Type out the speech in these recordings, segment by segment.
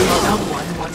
Someone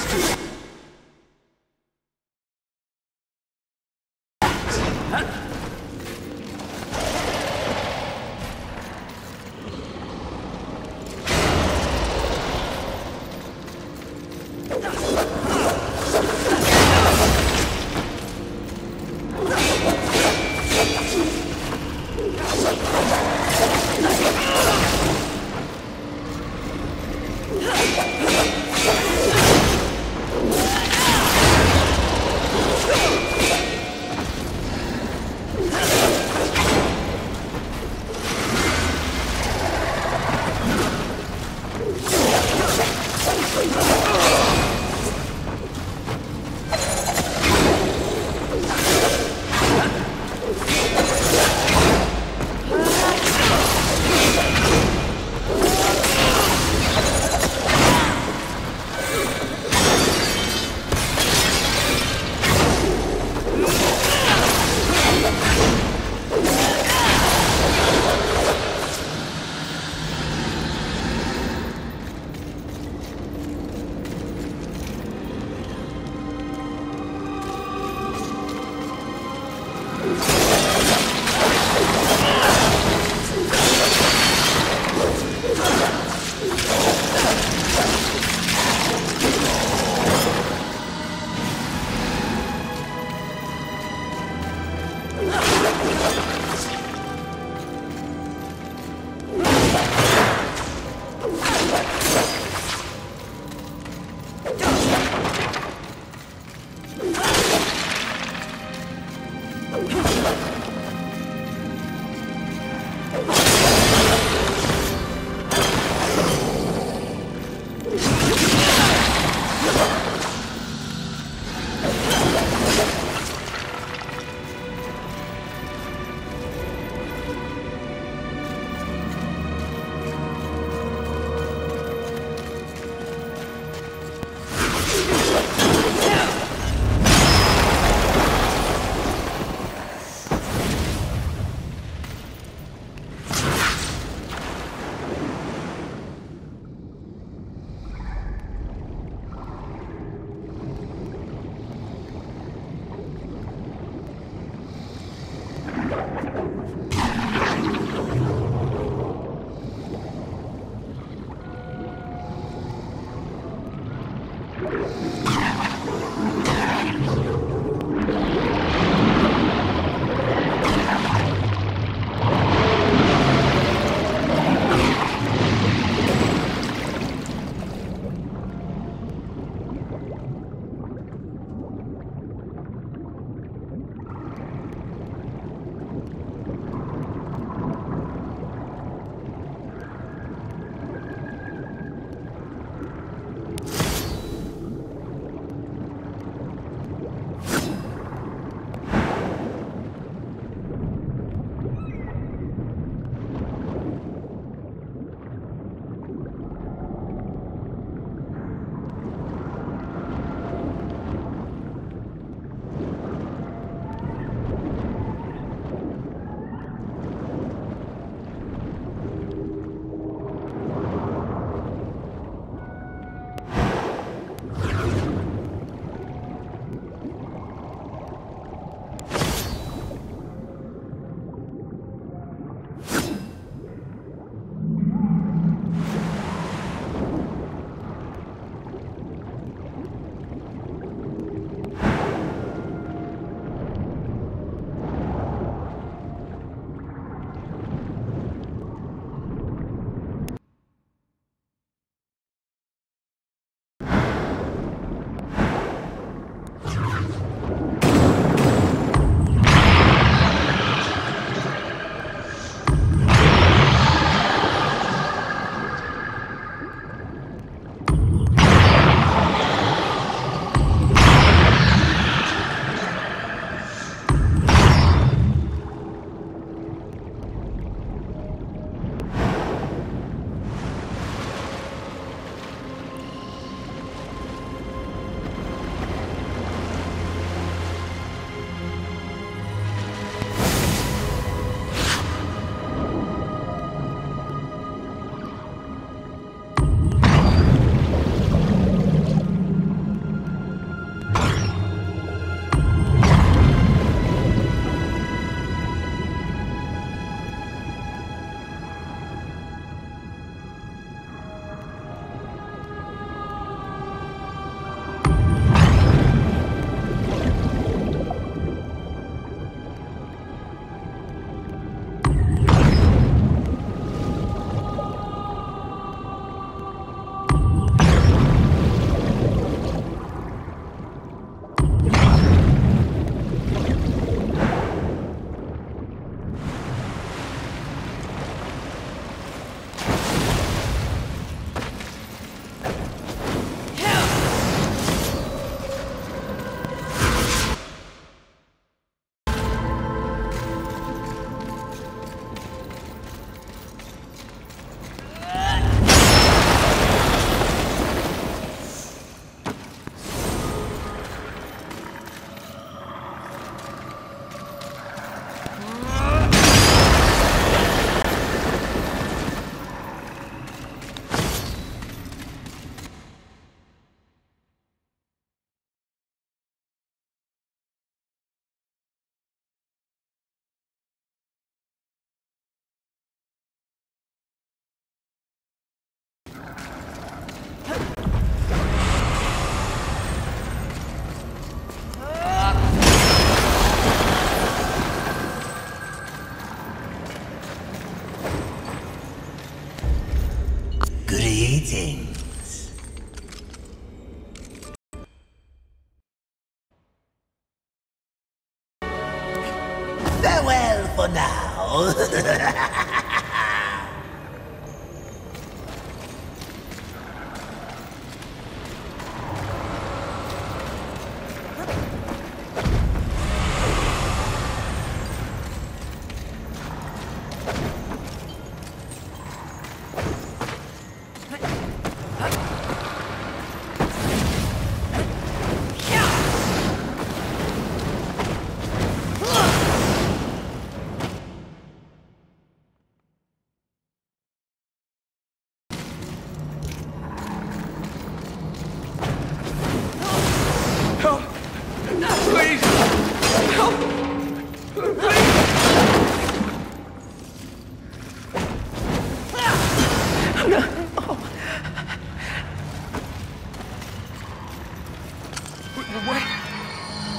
for now.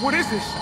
What is this?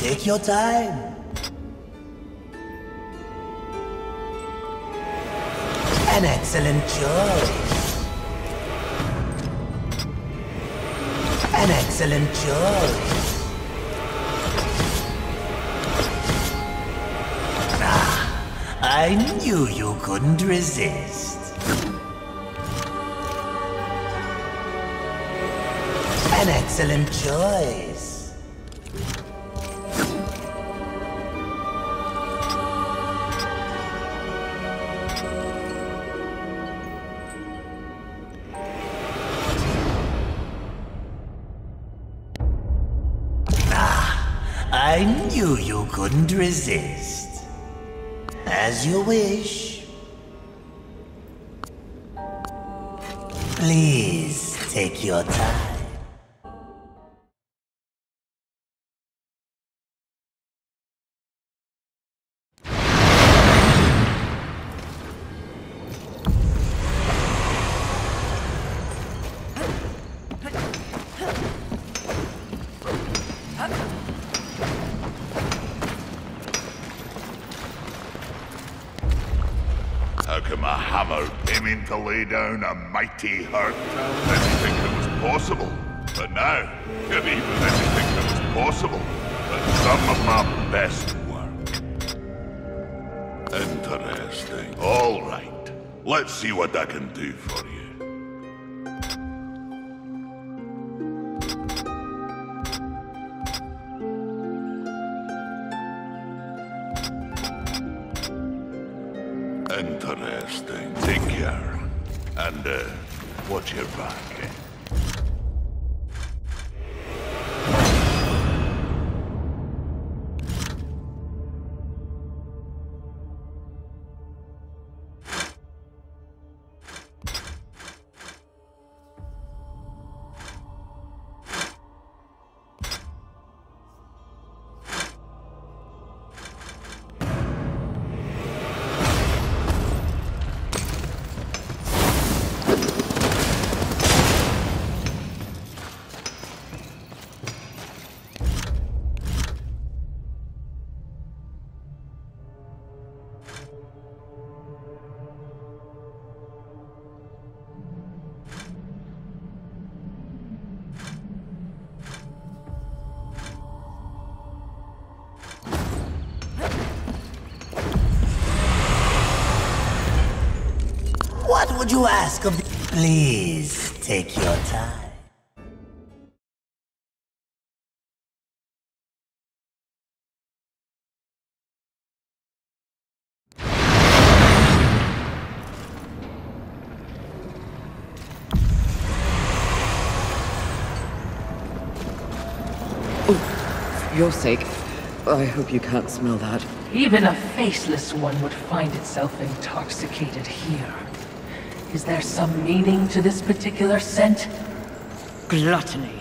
Take your time . An excellent choice . An excellent choice I knew you couldn't resist . An excellent choice. I knew you couldn't resist. As you wish. Please take your time. How come a hammer came in to lay down a mighty hurt? Anything that was possible. But now, give even anything that was possible. But some of my best work. Interesting. All right. Let's see what I can do for you. Interesting. Take care. And watch your back. would you ask of the... Please take your time. For your sake, I hope you can't smell that. Even a faceless one would find itself intoxicated here. Is there some meaning to this particular scent? Gluttony.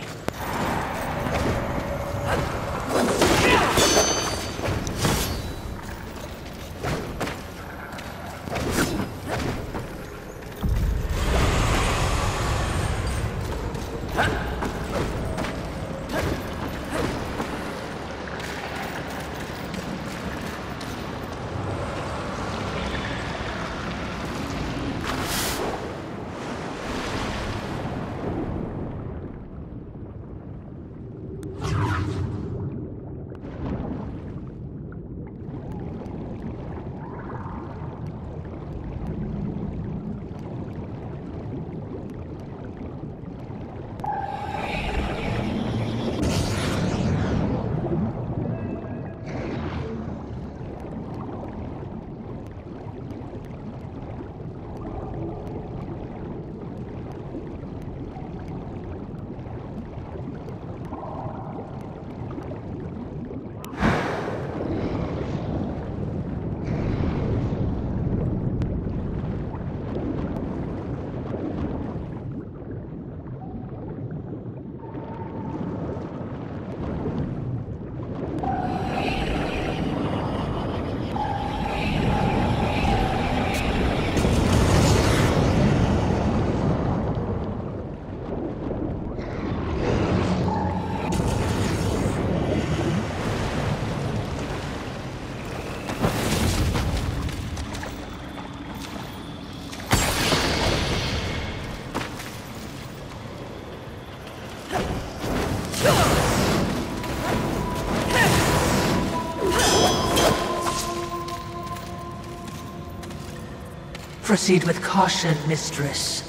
Proceed with caution, mistress.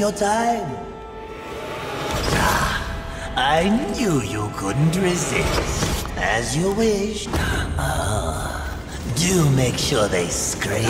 your time. Ah, I knew you couldn't resist. As you wished. Do make sure they scrape.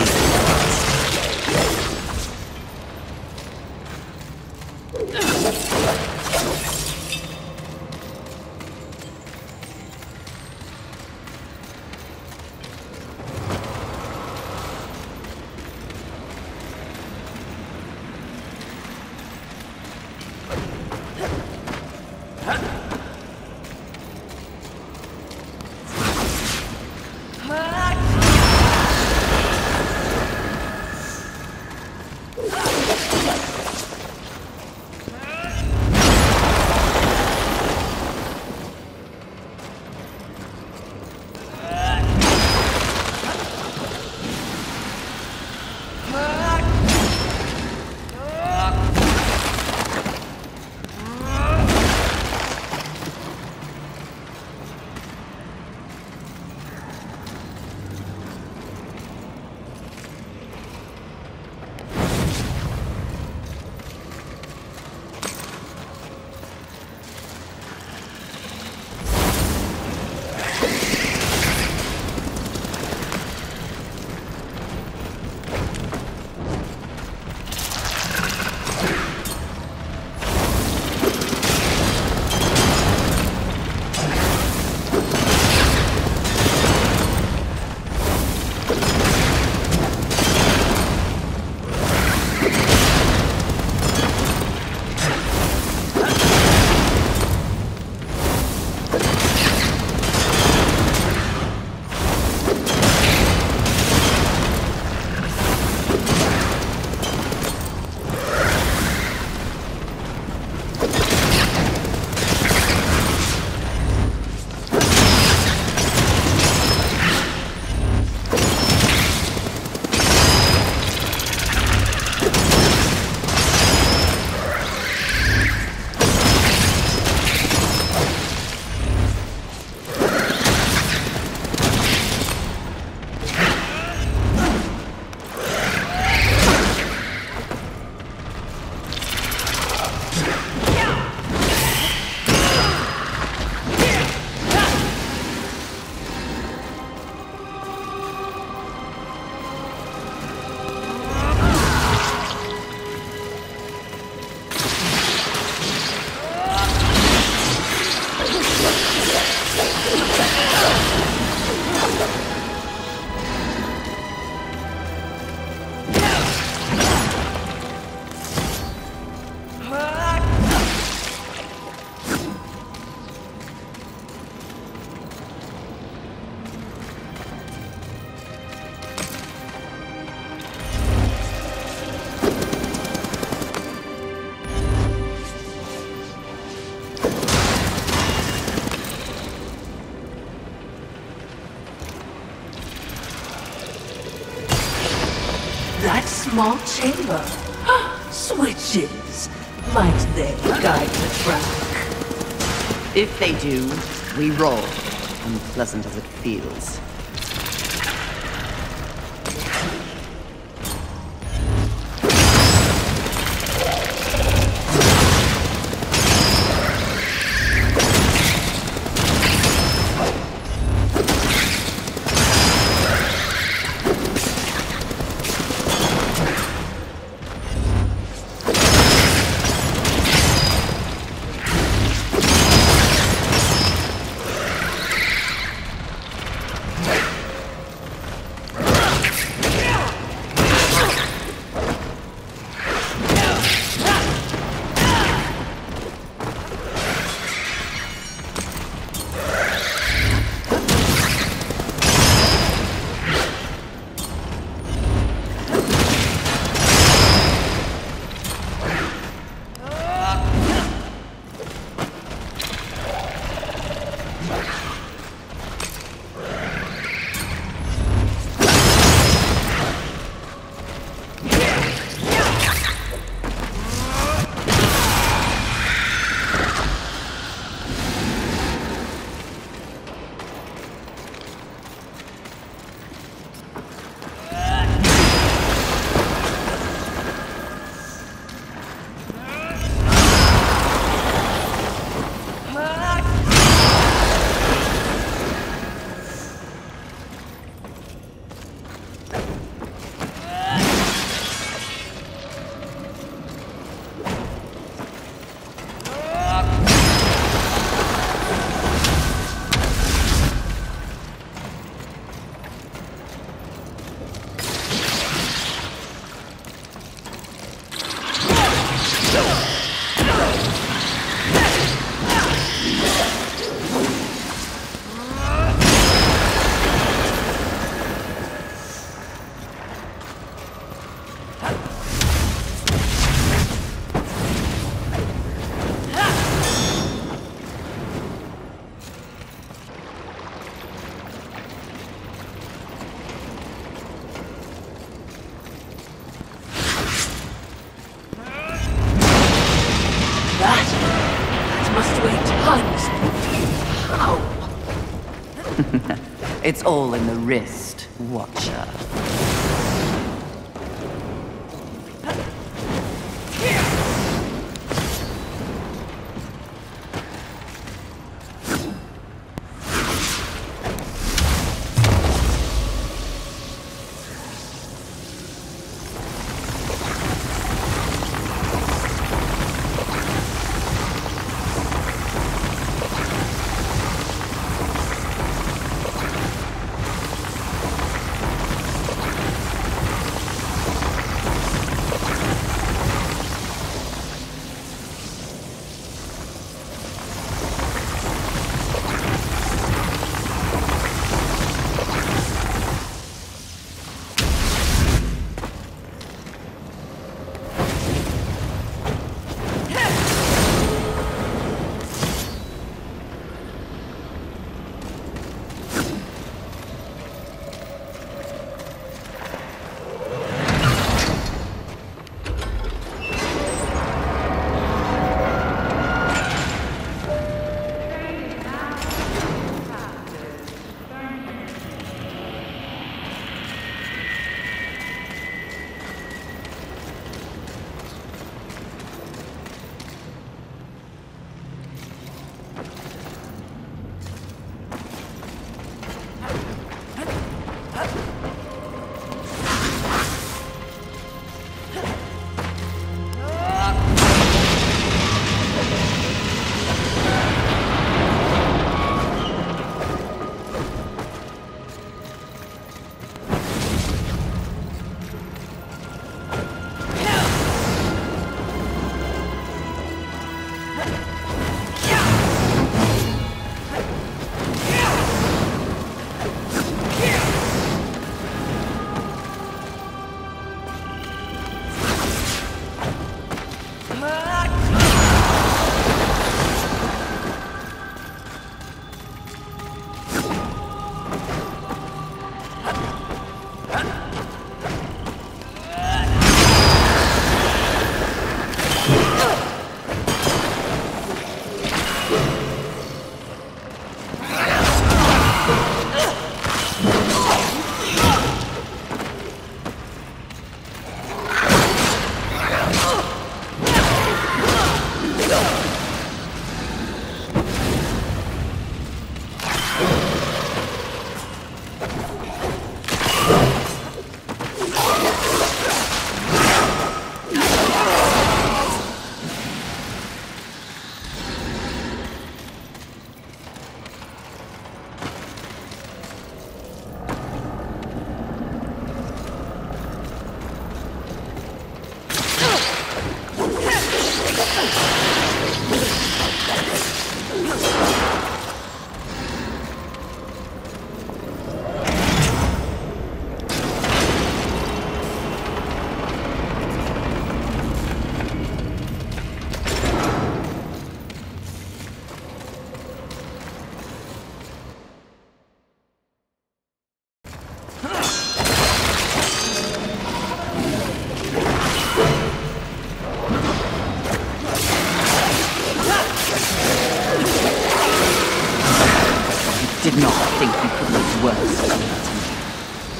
Small chamber. Switches. Might they guide the track? If they do, we roll. Unpleasant as it feels. It's all in the wrist, Watcher.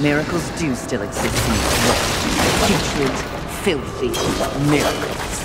Miracles do still exist in this world. Putrid, filthy miracles.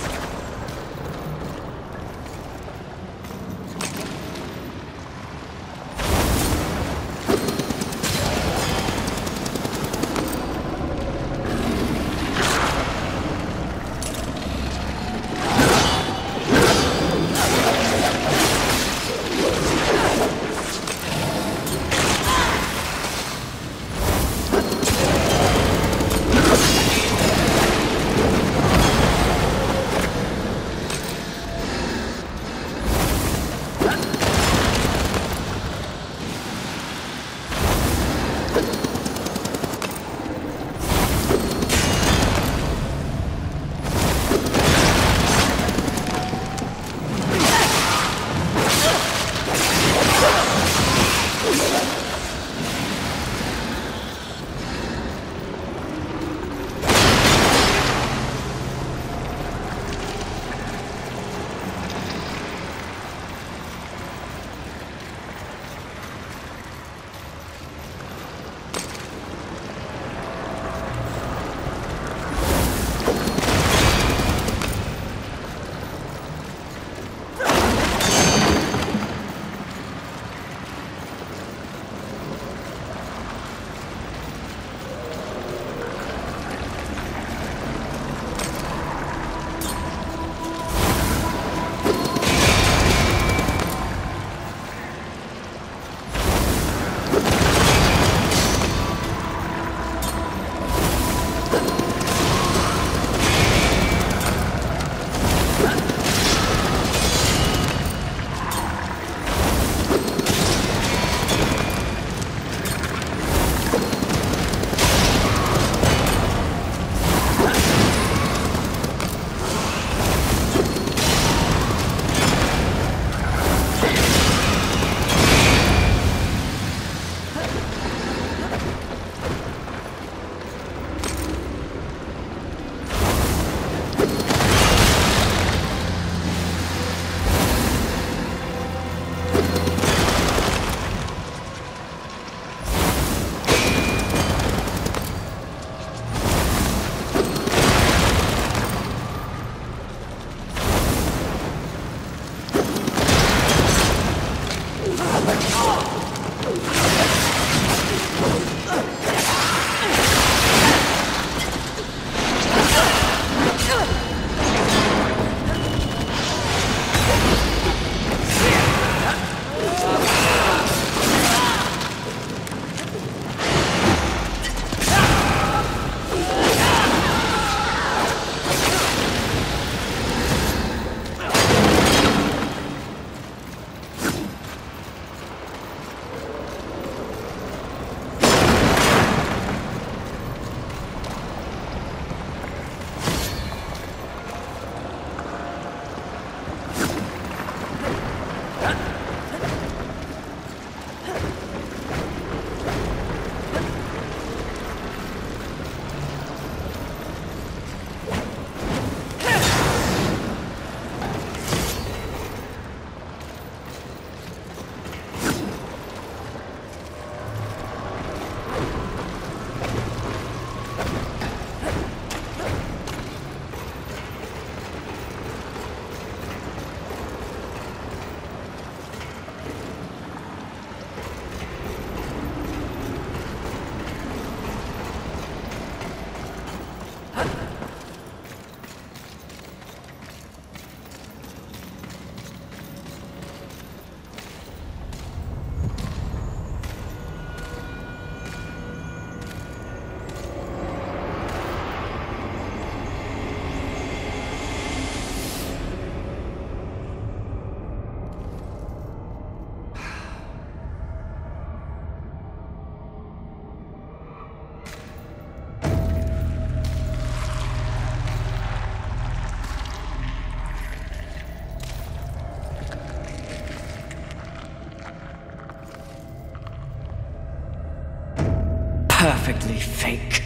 Perfectly fake.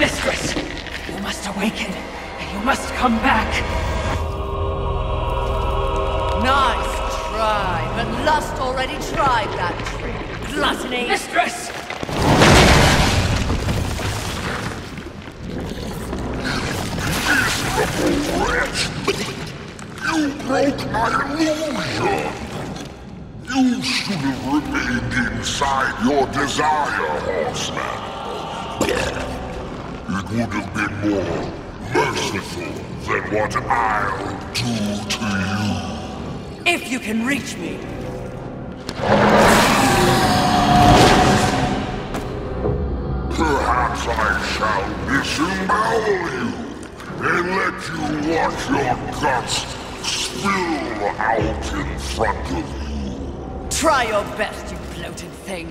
Mistress, you must awaken. You must come back. Nice try, but Lust already tried that trick. Gluttony! Mistress! You broke my illusion! You should have remained inside your desire, Horseman. It would have been more merciful than what I'll do to you. If you can reach me. Perhaps I shall disembowel you and let you watch your guts spill out in front of you. Try your best, you bloated thing.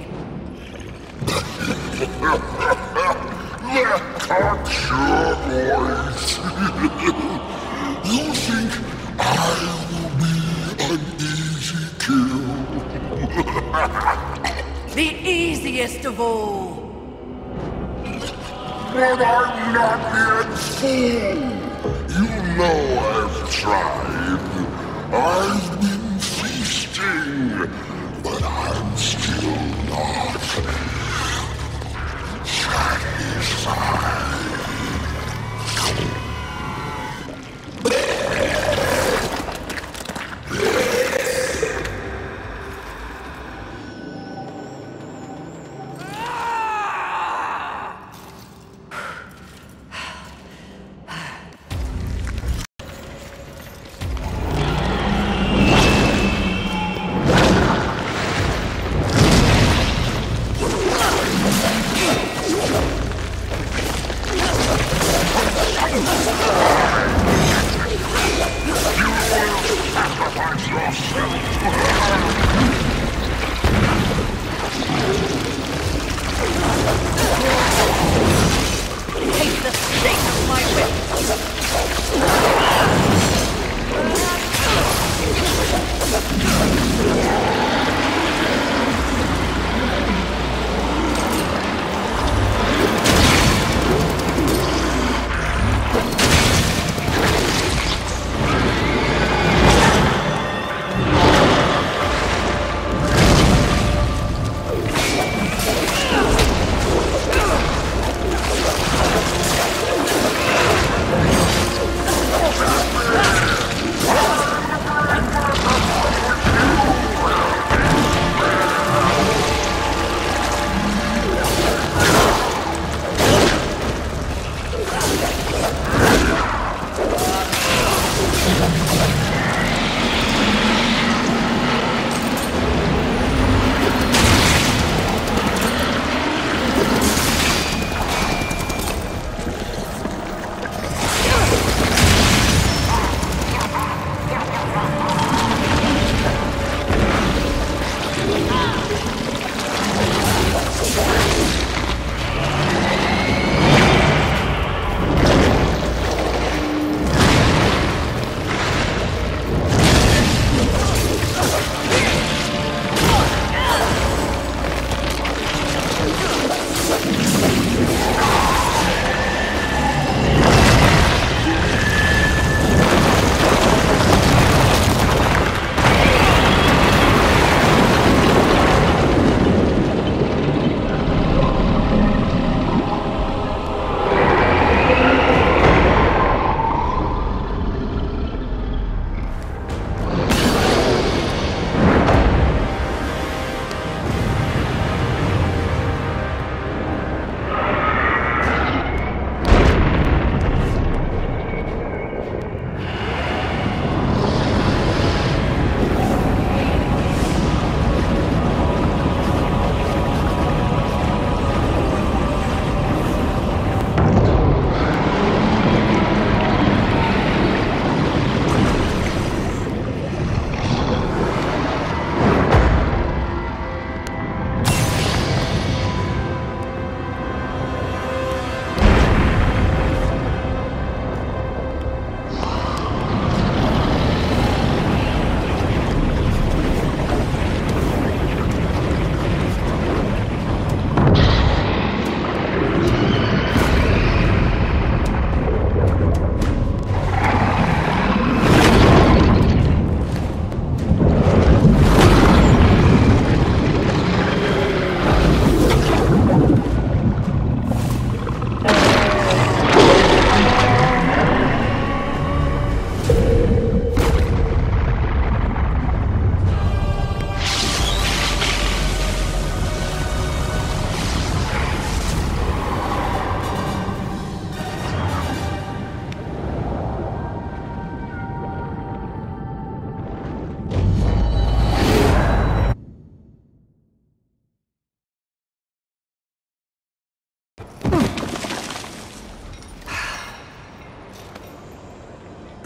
That cocksure voice. You think I will be an easy kill? The easiest of all. But I'm not yet fool. You know I've tried. I've been feasting. But I'm still not satisfied.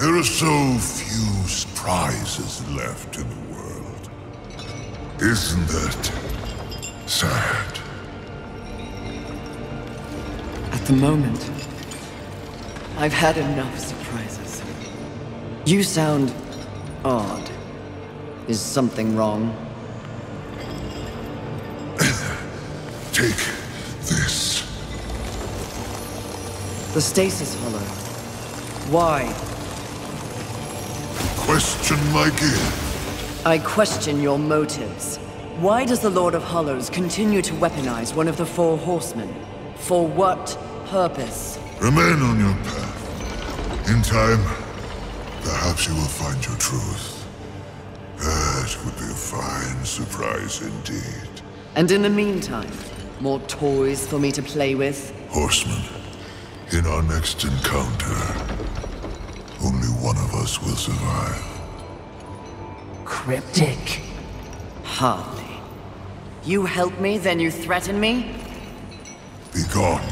There are so few surprises left in the world. Isn't that sad? At the moment, I've had enough surprises. You sound odd. Is something wrong? Take this. The stasis hollow. Why? Question my gift. I question your motives. Why does the Lord of Hollows continue to weaponize one of the four horsemen? For what purpose? Remain on your path. In time, perhaps you will find your truth. That would be a fine surprise indeed. And in the meantime, more toys for me to play with? Horsemen, in our next encounter, only one of us will survive. Cryptic. Hardly. You help me, then you threaten me? Be gone.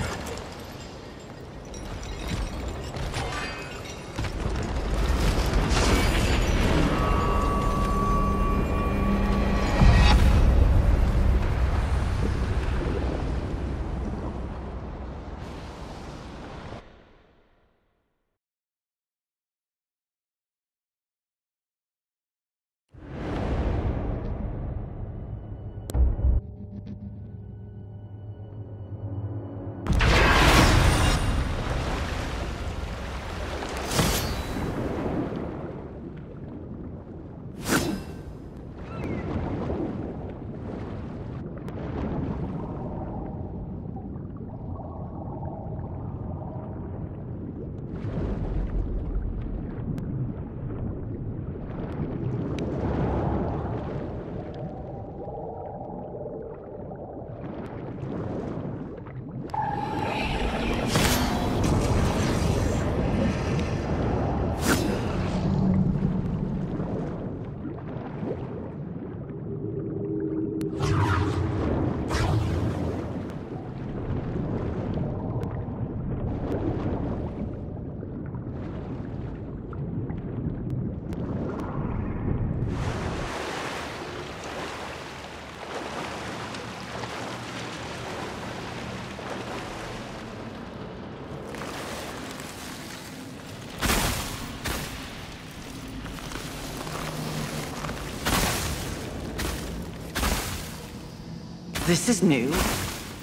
This is new.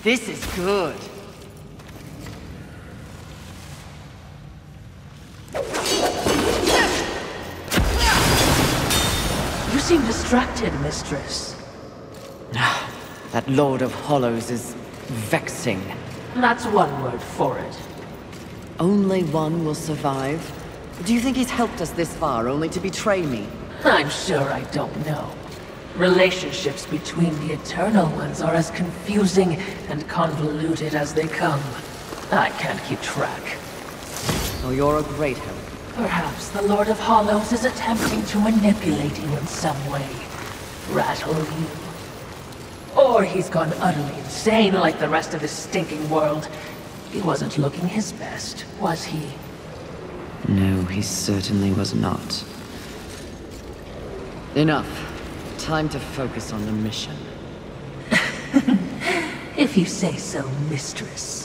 This is good. You seem distracted, mistress. That Lord of Hollows is vexing. That's one word for it. Only one will survive? Do you think he's helped us this far only to betray me? I'm sure I don't know. Relationships between the Eternal Ones are as confusing and convoluted as they come. I can't keep track. Oh, you're a great help. Perhaps the Lord of Hollows is attempting to manipulate you in some way. Rattle you. Or he's gone utterly insane like the rest of his stinking world. He wasn't looking his best, was he? No, he certainly was not. Enough. Time to focus on the mission. If you say so, mistress.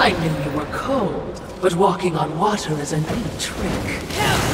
I knew you were cold. But walking on water is a neat trick.